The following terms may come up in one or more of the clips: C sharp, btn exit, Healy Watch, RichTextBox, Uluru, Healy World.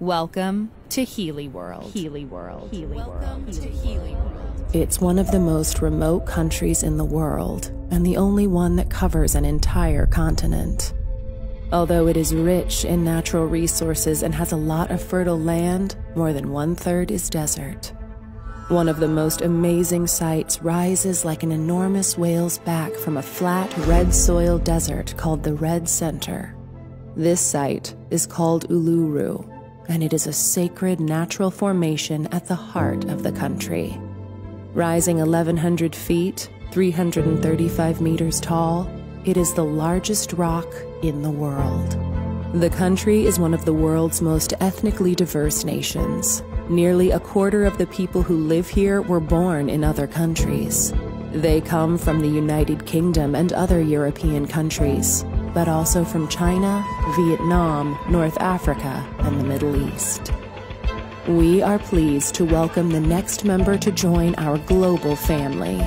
Welcome to Healy World. Healy World. Healy World. Welcome to Healy World. It's one of the most remote countries in the world, and the only one that covers an entire continent. Although it is rich in natural resources and has a lot of fertile land, more than 1/3 is desert. One of the most amazing sights rises like an enormous whale's back from a flat, red soil desert called the Red Center. This site is called Uluru, and it is a sacred natural formation at the heart of the country. Rising 1,100 feet, 335 meters tall, it is the largest rock in the world. The country is one of the world's most ethnically diverse nations. Nearly 1/4 of the people who live here were born in other countries. They come from the United Kingdom and other European countries, but also from China, Vietnam, North Africa, and the Middle East. We are pleased to welcome the next member to join our global family,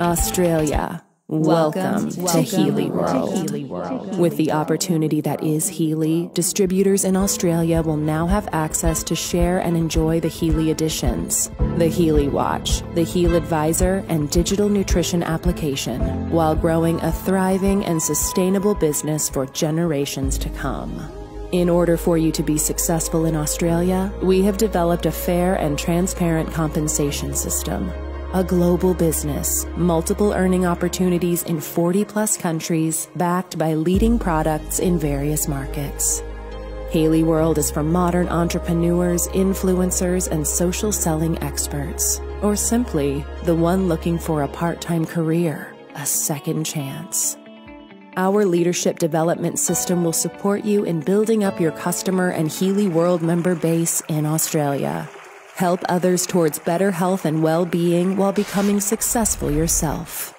Australia. Welcome to Healy World. With the opportunity that is Healy, distributors in Australia will now have access to share and enjoy the Healy editions, the Healy Watch, the Heal Advisor, and digital nutrition application, while growing a thriving and sustainable business for generations to come. In order for you to be successful in Australia, we have developed a fair and transparent compensation system. A global business, multiple earning opportunities in 40-plus countries, backed by leading products in various markets. Healy World is for modern entrepreneurs, influencers, and social selling experts, or simply the one looking for a part-time career, a second chance. Our leadership development system will support you in building up your customer and Healy World member base in Australia. Help others towards better health and well-being while becoming successful yourself.